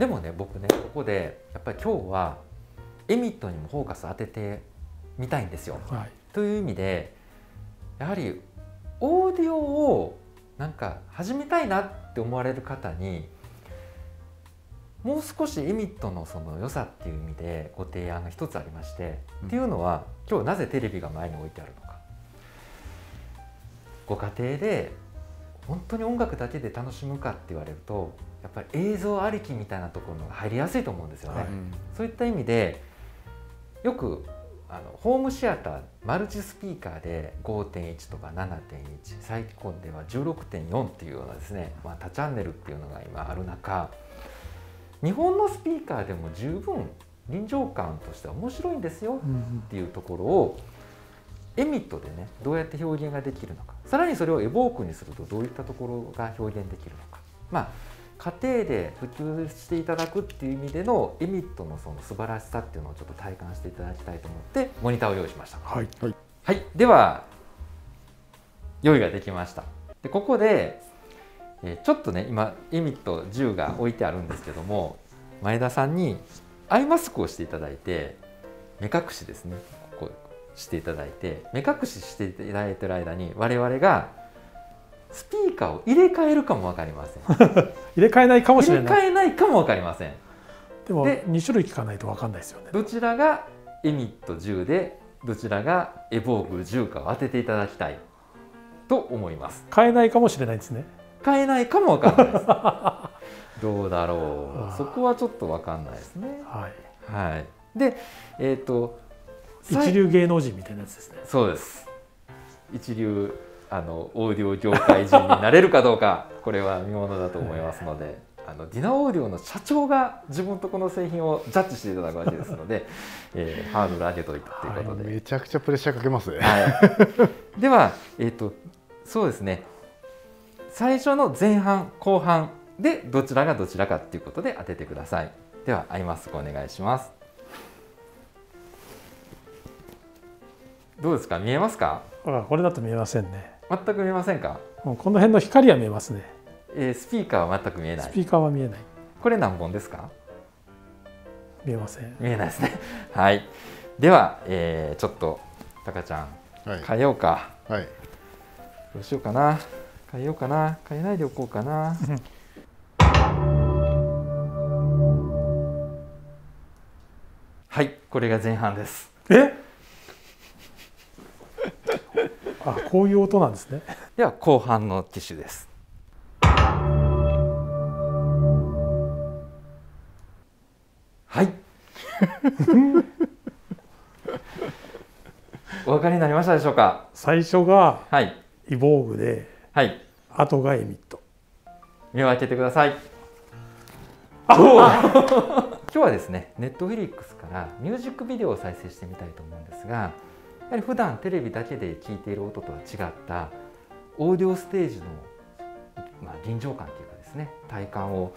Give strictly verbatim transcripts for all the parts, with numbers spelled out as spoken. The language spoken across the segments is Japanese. でもね、僕ね、ここでやっぱり今日はエミットにもフォーカス当ててみたいんですよ。はい、という意味でやはりオーディオをなんか始めたいなって思われる方にもう少しエミットのその良さっていう意味でご提案が一つありまして、うん、っていうのは今日なぜテレビが前に置いてあるのか。ご家庭で本当に音楽だけで楽しむかって言われるとやっぱり映像ありきみたいなところが入りやすいと思うんですよね。はい、そういった意味でよくあのホームシアターマルチスピーカーで ごてんいち とか ななてんいち 最近では じゅうろくてんよん っていうようなですね、まあ、多チャンネルっていうのが今ある中、日本のスピーカーでも十分臨場感としては面白いんですよっていうところを、エミットでね、どうやって表現ができるのか、さらにそれをエボークにするとどういったところが表現できるのか、まあ、家庭で普及していただくっていう意味でのエミットのその素晴らしさっていうのをちょっと体感していただきたいと思ってモニターを用意しました。はい、はいはい、では用意ができました。でここで、えー、ちょっとね今エミットじゅうが置いてあるんですけども、前田さんにアイマスクをしていただいて目隠しですね、ここしていただいて目隠ししていただいている間に我々がスピーカーを入れ替えるかもわかりません。入れ替えないかもしれない。入れ替えないかもわかりません。でもでに種類聞かないとわかんないですよね。どちらがエミットじゅうでどちらがエボークじゅうかを当てていただきたいと思います。変えないかもしれないですね。変えないかもわかんないです。どうだろう。そこはちょっとわかんないですね。はい。はい。で、えっと。一流芸能人みたいなやつですね。そうです。一流あのオーディオ業界人になれるかどうかこれは見ものだと思いますので、あのディナオーディオの社長が自分とこの製品をジャッジしていただくわけですので、えー、ハードル上げといたということで、はい、めちゃくちゃプレッシャーかけますね。はい、では、えーと、そうですね、最初の前半後半でどちらがどちらかということで当ててください。ではアイマスクお願いします。どうですか、見えますか？あ、これだと見えませんね。全く見えませんか？この辺の光は見えますね。えー、スピーカーは全く見えない。スピーカーは見えない。これ何本ですか？見えません。見えないですね。はい。では、えー、ちょっとタカちゃん、はい、変えようか。はい。どうしようかな。変えようかな。変えないでおこうかな。はい、これが前半です。え？あ、こういう音なんですね。では後半の機種です。はい。お分かりになりましたでしょうか。最初がイボーグで、はい、後がエミット。目を開けてください。今日はですね、ネットフリックスからミュージックビデオを再生してみたいと思うんですが。やはり普段テレビだけで聞いている音とは違ったオーディオステージの、まあ、臨場感というかですね、体感を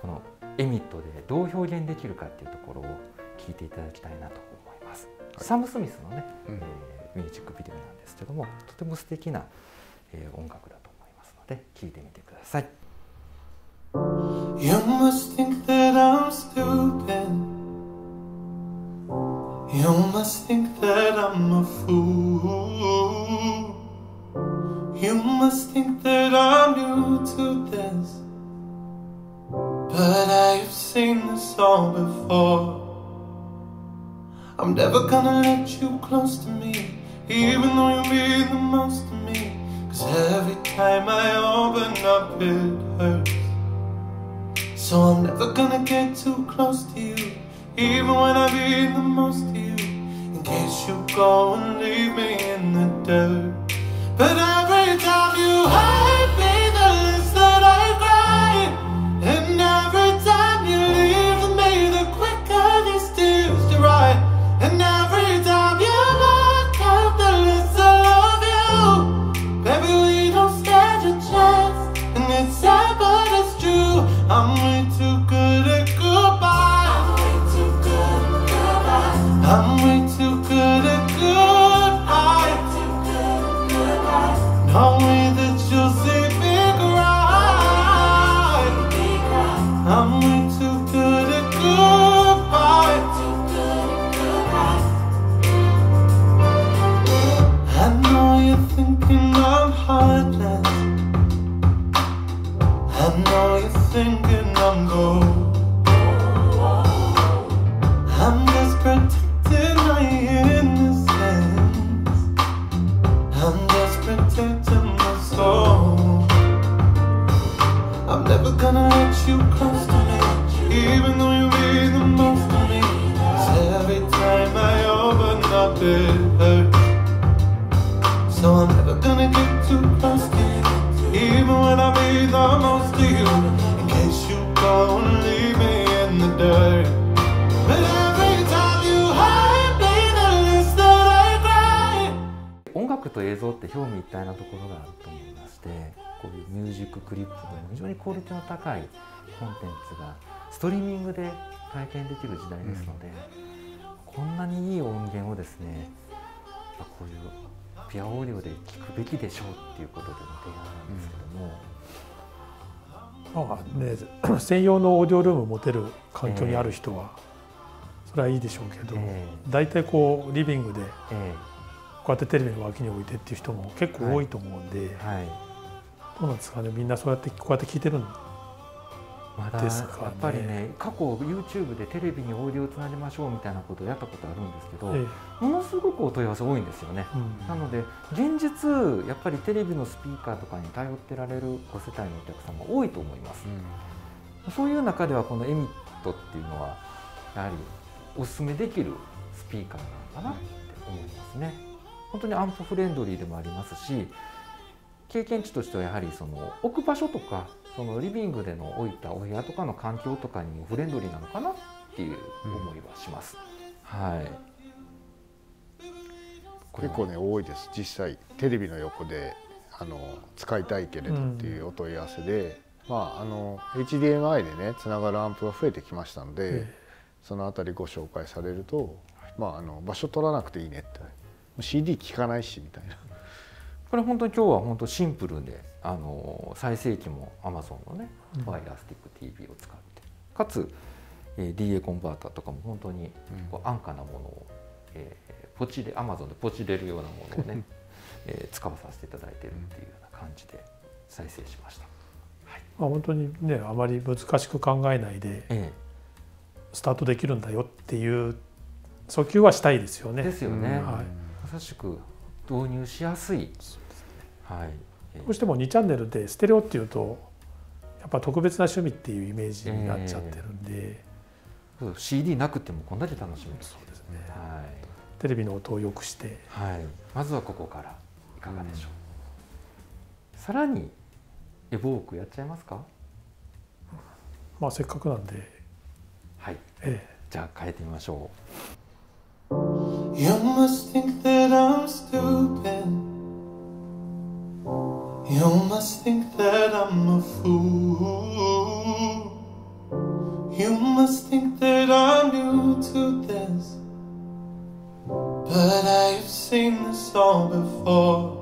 このエミットでどう表現できるかっていうところを聞いていただきたいなと思います。はい、サム・スミスのね、うん、えー、ミュージックビデオなんですけども、とても素敵な、えー、音楽だと思いますので聞いてみてください。You must think that I'm stupid.You must think that I'm a fool. You must think that I'm new to this. But I've seen this all before. I'm never gonna let you close to me, even though you mean the most to me. Cause every time I open up it hurts. So I'm never gonna get too close to you.Even when I mean the most to you, in case you go and leave me in the dirt. But every time you hurt me, the less that I cry. And every time you leave me, the quicker these tears dry. And every time you walk out, the less I love you. Baby, we don't stand a chance, and it's sad but it's true. I'm way too good at goodbye.I'm way too good at goodbye. it hurt. So I'm never gonna get too close to you, even when I be the most to you, in case you go and leave me in the dirt. But every time you hurt me, the less that I cry. 音楽と映像って表裏一体なところがあると思いまして、こういうミュージッククリップでも非常にクオリティの高いコンテンツがストリーミングで体験できる時代ですので、こんなにいい音源をですね、こういうピアオーディオで聴くべきでしょうっていうことでの提案なんですけども、ね、専用のオーディオルームを持てる環境にある人は、えー、それはいいでしょうけど、えー、大体こうリビングで、えー、こうやってテレビの脇に置いてっていう人も結構多いと思うんで、はいはい、どうなんですかね、みんなそうやってこうやって聴いてるんですか。まだやっぱりね、過去 YouTube でテレビにオーディオをつなぎましょうみたいなことをやったことあるんですけど、ええ、ものすごくお問い合わせ多いんですよね、うん、なので現実やっぱりテレビのスピーカーとかに頼ってられるご世帯のお客様多いと思います、うん、そういう中ではこのエミットっていうのはやはりおすすめできるスピーカーなのかなって思いますね。本当にアンプフレンドリーでもありますし、経験値としてはやはりその置く場所とかそのリビングでの置いたお部屋とかの環境とかにもフレンドリーなのかなっていう思いはします。うん、はい。結構ね多いです。実際テレビの横であの使いたいけれどっていうお問い合わせで、うん、まああの エイチディーエムアイ でねつながるアンプが増えてきましたので、うん、そのあたりご紹介されると、まああの場所取らなくていいねって、もう シーディー 聞かないしみたいな。これ本当に今日は本当シンプルで、あの再生機も Amazon のね FireStickTV を使って、かつ ディーエー コンバーターとかも本当にこう安価なものを、えー、ポチで Amazon でポチれるようなものをね、えー、使わさせていただいているっていうような感じで再生しました。はい、まあ本当にねあまり難しく考えないでスタートできるんだよっていう訴求はしたいですよね。ですよね。はい、優しく導入しやすい。はい、どうしてもにチャンネルでステレオっていうとやっぱ特別な趣味っていうイメージになっちゃってるんで、えー、シーディー なくてもこんだけ楽しめる。そうですね、はい、テレビの音を良くして、はい、まずはここからいかがでしょう、うん、さらにエボークやっちゃいますか。まあせっかくなんで、はい、えー、じゃあ変えてみましょう。You must think that I'm stupid.You must think that I'm a fool. You must think that I'm new to this, but I've seen this all before.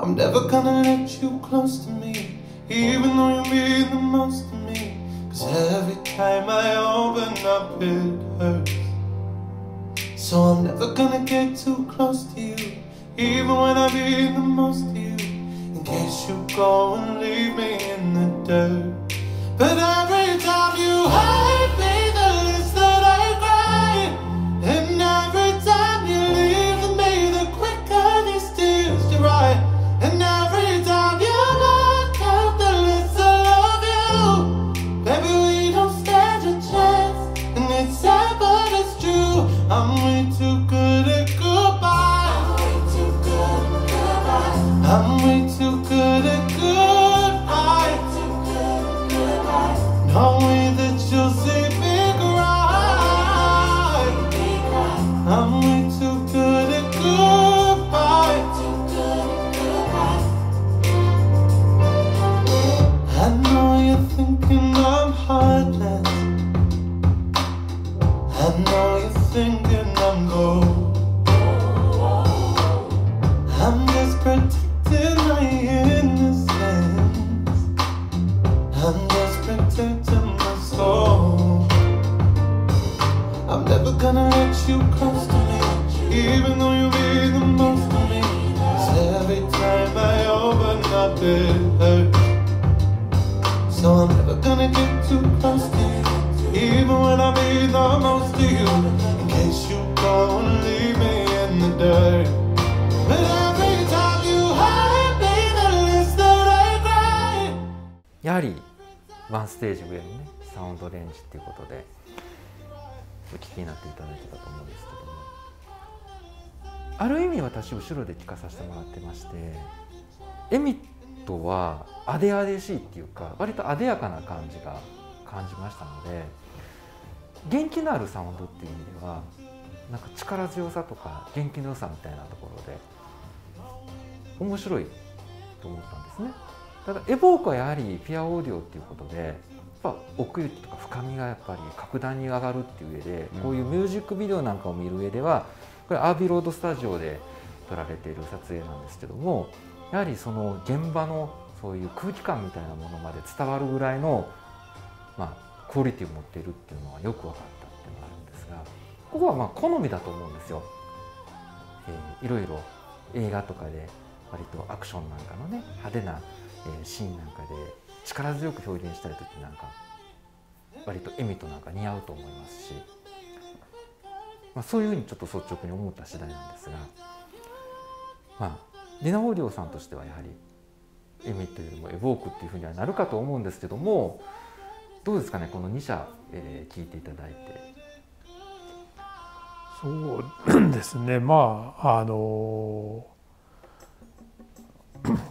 I'm never gonna let you close to me, even though you mean the most to me. 'Cause every time I open up it hurts. So I'm never gonna get too close to you.Even when I mean the most to you, in case you go and leave me in the dirt. But every time you hurt me, the less that I cry. And every time you leave me, the quicker these tears dry. And every time you walk out, the less I love you. Baby, we don't stand a chance, and it's sad but it's true. I'm way too good at goodbye.I'm way too good at goodbye. No way that you'll see me cry. I'm way too good at goodbye. I know you're thinking I'm heartless. I know you're thinking I'm gold. I'm just pretending.In my innocence, I'm just protecting my soul. I'm never gonna let you close to me, even though you mean the most to me. 'Cause every time I open up it hurts. So I'm never gonna get too close to you, even when I mean the most to you. In case you go and leave me in the dirt, but every time.やはりワンステージ上のねサウンドレンジっていうことでお聞きになっていただいてたと思うんですけども、ある意味私後ろで聞かさせてもらってまして、エミットはあであでしいっていうか割とあでやかな感じが感じましたので、元気のあるサウンドっていう意味ではなんか力強さとか元気の良さみたいなところで面白いと思ったんですね。ただエボークはやはりピュアオーディオっていうことでやっぱ奥行きとか深みがやっぱり格段に上がるっていう上で、こういうミュージックビデオなんかを見る上ではこれアービーロードスタジオで撮られている撮影なんですけども、やはりその現場のそういう空気感みたいなものまで伝わるぐらいのまあクオリティを持っているっていうのはよく分かったっていうのがあるんですが、ここはまあ好みだと思うんですよ。えー、いろいろ映画とかで割とアクションなんかのね派手なシーンなんかで力強く表現したい時なんか割とエミットなんか似合うと思いますし、まあ、そういうふうにちょっと率直に思った次第なんですが、まあ、ディナ・オーディオさんとしてはやはりエミットよりもエボークっていうふうにはなるかと思うんですけども、どうですかね、このに社、えー、聞いていただいて。そうですね、まああの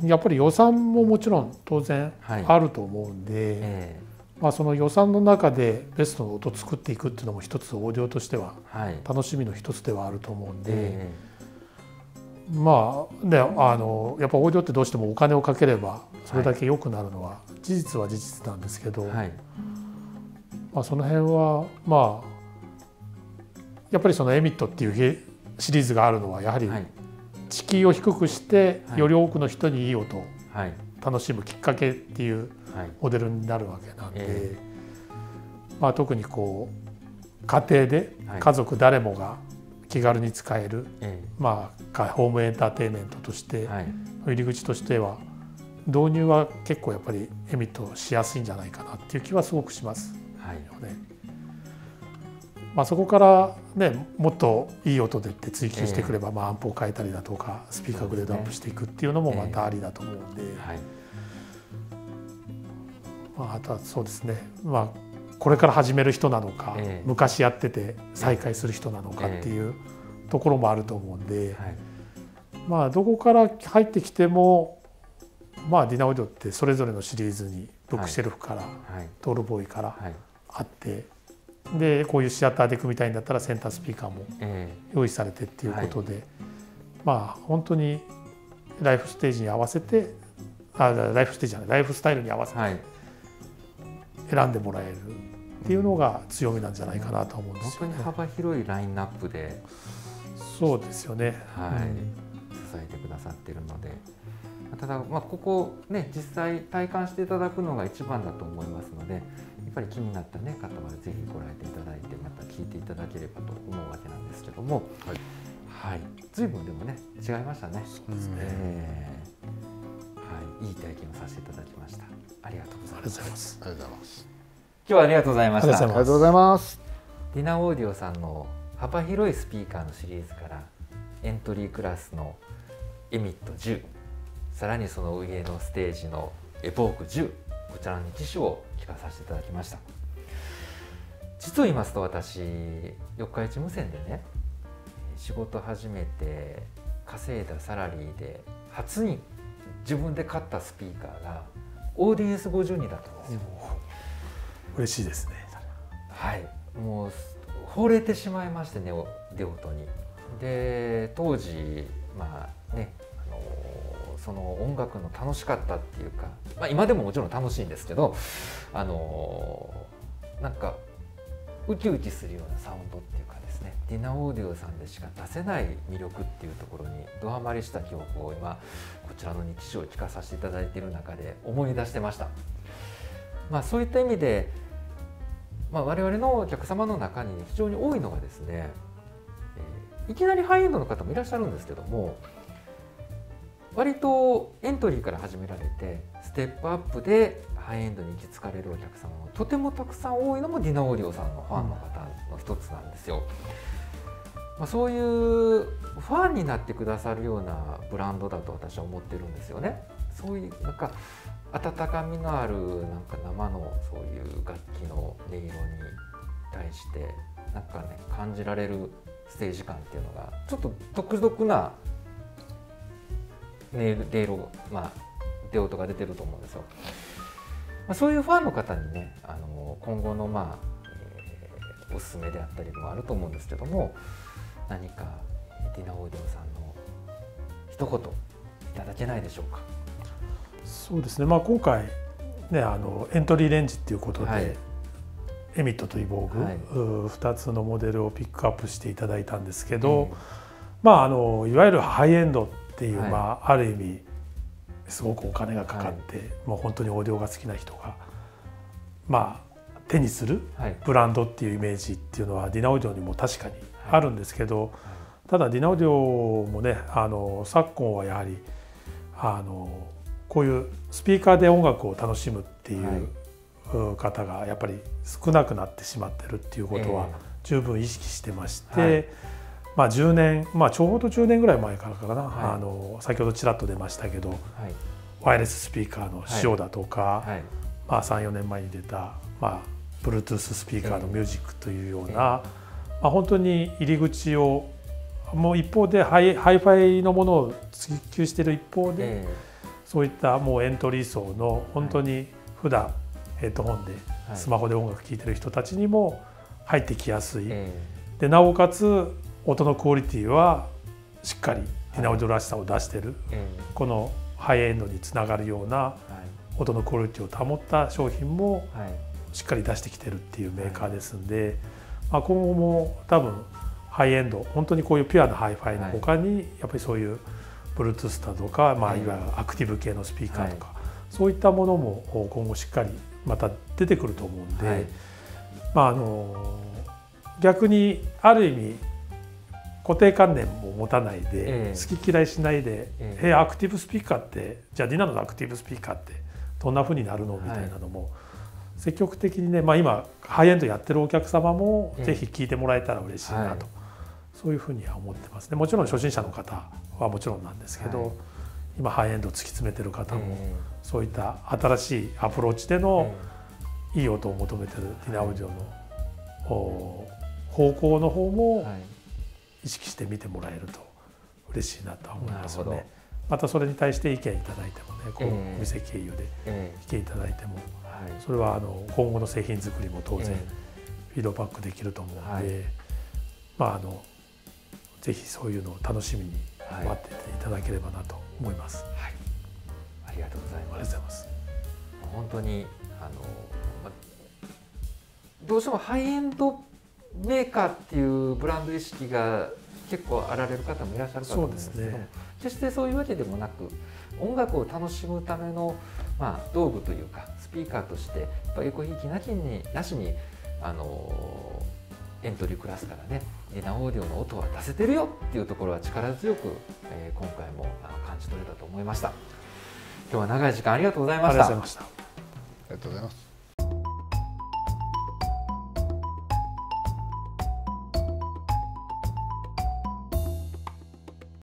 やっぱり予算ももちろん当然あると思うんで、はいえー、まあその予算の中でベストの音を作っていくっていうのも一つオーディオとしては楽しみの一つではあると思うんで、はいえー、まあねあのやっぱオーディオってどうしてもお金をかければそれだけ良くなるのは事実は事実なんですけど、はい、まあその辺はまあやっぱりそのエミットっていうシリーズがあるのはやはり敷居を低くしてより多くの人にいい音を楽しむきっかけっていうモデルになるわけなんで、まあ特にこう家庭で家族誰もが気軽に使えるまあホームエンターテインメントとして入り口としては導入は結構やっぱりエミットしやすいんじゃないかなっていう気はすごくしますよね。まあそこから、ね、もっといい音でって追求してくれば、えーまあ、アンプを変えたりだとかスピーカーグレードアップしていくっていうのもまたありだと思うんで、あとはそうですね、まあ、これから始める人なのか、えー、昔やってて再開する人なのかっていうところもあると思うんで、まあどこから入ってきても、まあ、ディナ・オーディオってそれぞれのシリーズにブックシェルフから、はい、トールボーイからあって。はいでこういうシアターで組みたいんだったらセンタースピーカーも用意されてっていうことで、えーはい、まあ本当にライフステージに合わせてあライフステージじゃないライフスタイルに合わせて選んでもらえるっていうのが強みなんじゃないかなと思うんですよね。本当に幅広いラインナップでそうですよね、はいうん、支えてくださっているので、ただまあここね実際体感していただくのが一番だと思いますので。やっぱり気になった、ね、方はぜひご来店いただいてまた聞いていただければと思うわけなんですけども、はいはい、随分でもね違いましたね。そうですね、えーはい、いい体験をさせていただきました。ありがとうございます。今日はありがとうございました。ありがとうございます。ディナ・オーディオさんの幅広いスピーカーのシリーズからエントリークラスのエミットじゅう、さらにその上のステージのエボークじゅう、こちらの機種を聞かさせていただきました。実を言いますと私四日市無線でね仕事始めて稼いだサラリーで初に自分で買ったスピーカーがオーディエンスごじゅうにだったんですよ。嬉しいですね。はいもう惚れてしまいましてね出音に。で当時まあねその音楽の楽しかったっていうか、まあ、今でももちろん楽しいんですけど、あのー、なんかウキウキするようなサウンドっていうかですね、ディナ・オーディオさんでしか出せない魅力っていうところにドハマりした記憶を今こちらのに機種を聞かさせていただいている中で思い出してました。まあ、そういった意味で、まあ、我々のお客様の中に非常に多いのがですね、えー、いきなりハイエンドの方もいらっしゃるんですけども、割とエントリーから始められてステップアップでハイエンドに行き着かれるお客様がとてもたくさん多いのもディナ・オーディオさんのファンの方の一つなんですよ。まあ、そういうファンになってくださるようなブランドだと私は思ってるんですよね。そういうなんか温かみのあるなんか生のそういう楽器の音色に対してなんかね感じられるステージ感っていうのがちょっと独特な音色、まあ出音が出てると思うんですよ。まあ、そういうファンの方にね、あの今後のまあ、えー、おすすめであったりもあると思うんですけども、何かディナ・オーディオさんの一言いただけないでしょうか。そうですね。まあ今回ね、あのエントリーレンジっていうことで、はい、エミットとイボーグ、はい、ふたつのモデルをピックアップしていただいたんですけど、うん、まああのいわゆるハイエンドっていう、はい、まあある意味すごくお金がかかって、はい、もう本当にオーディオが好きな人がまあ手にするブランドっていうイメージっていうのはディナオーディオにも確かにあるんですけど、はい、ただディナオーディオもね、あの昨今はやはりあのこういうスピーカーで音楽を楽しむっていう方がやっぱり少なくなってしまってるっていうことは十分意識してまして。はい、まあじゅうねん、まあ、ちょうどじゅうねんぐらい前からかな、はい、あの先ほどちらっと出ましたけど、はい、ワイヤレススピーカーの使用だとか、はいはい、まあさん、よねんまえに出た、まあ、Bluetooth スピーカーのミュージックというような、えーまあ、本当に入り口をもう一方でハイ、ハイファイのものを追求している一方で、えー、そういったもうエントリー層の本当に普段ヘッドホンでスマホで音楽聴いてる人たちにも入ってきやすい。えー、でなおかつ音のクオリティはしっかりディナオーディオらしさを出してる、はい、このハイエンドにつながるような音のクオリティを保った商品もしっかり出してきてるっていうメーカーですんで、はい、まあ今後も多分ハイエンド、本当にこういうピュアなハイファイの他にやっぱりそういう Bluetooth だとか、まあいわゆるアクティブ系のスピーカーとか、はい、そういったものも今後しっかりまた出てくると思うんで、はい、まああの逆にある意味固定観念も持たないで、えー、好き嫌いしないで、えーえー、アクティブスピーカーってじゃあディナのアクティブスピーカーってどんな風になるのみたいなのも、はい、積極的にね、まあ、今ハイエンドやってるお客様も、えー、ぜひ聞いてもらえたら嬉しいなと、はい、そういうふうには思ってますね。もちろん初心者の方はもちろんなんですけど、はい、今ハイエンド突き詰めてる方も、えー、そういった新しいアプローチでの、えー、いい音を求めてるディナオーディオの、はい、方向の方も、はい、意識して見てもらえると嬉しいなと思いますよね。またそれに対して意見いただいてもね、こうお店経由で意見いただいても、それはあの今後の製品作りも当然フィードバックできると思うので、まああのぜひそういうのを楽しみに待ってていただければなと思います。はい、ありがとうございます。ありがとうございます。本当にあの、ま、どうしてもハイエンドメーカーっていうブランド意識が結構あられる方もいらっしゃるかと思うんですけど、決してそういうわけでもなく、音楽を楽しむための、まあ、道具というかスピーカーとしてやっぱりエコひいきなしに、なしにあのエントリークラスからねディナオーディオの音は出せてるよっていうところは力強く、えー、今回も感じ取れたと思いました。今日は長い時間ありがとうございました。ありがとうございました。